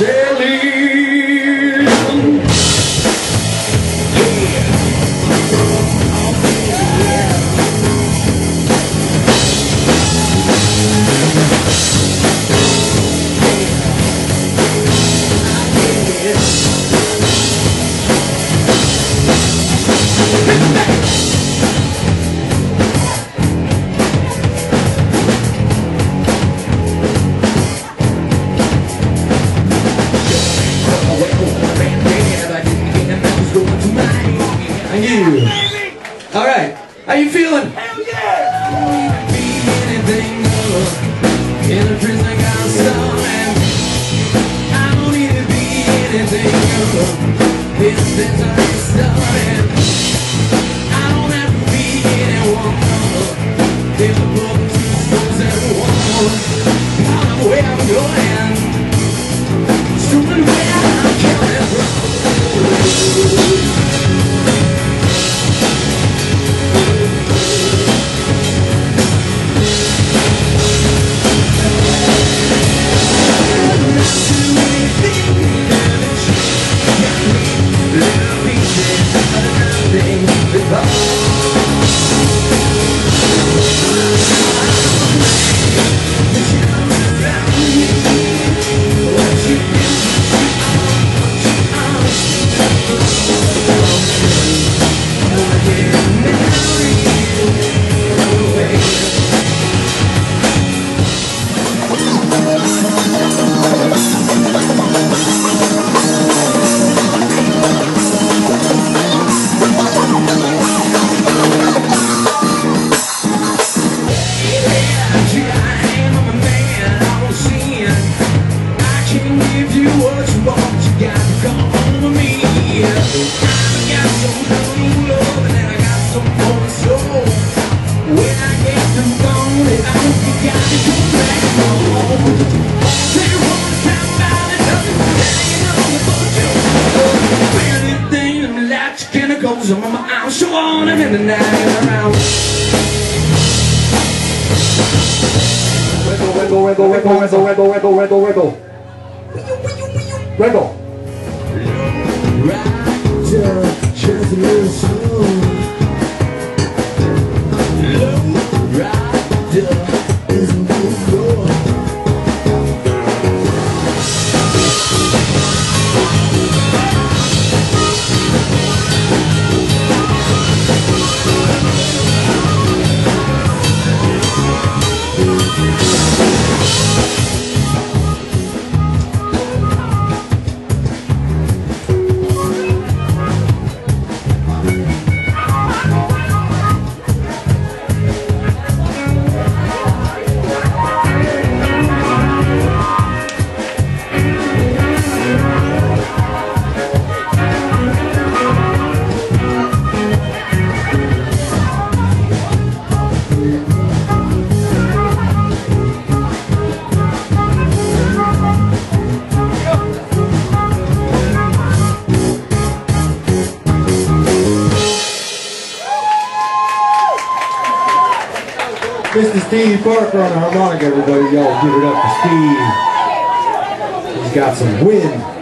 sailing. Alright, how you feeling? Hell yeah! Be anything more. In a prison I got some, and I don't need to be anything more. This is how it started. I don't have to be anyone more. There's a broken two souls at one. I don't know where I'm going. Stupid where I'm coming from. I'm so on and in the night around. Wiggle, wiggle, wiggle, wiggle, wiggle, wiggle, wiggle, wiggle, wiggle, wiggle. Right, just a little slow. This is Steve Parker on the harmonica, everybody. Y'all give it up for Steve. He's got some wind.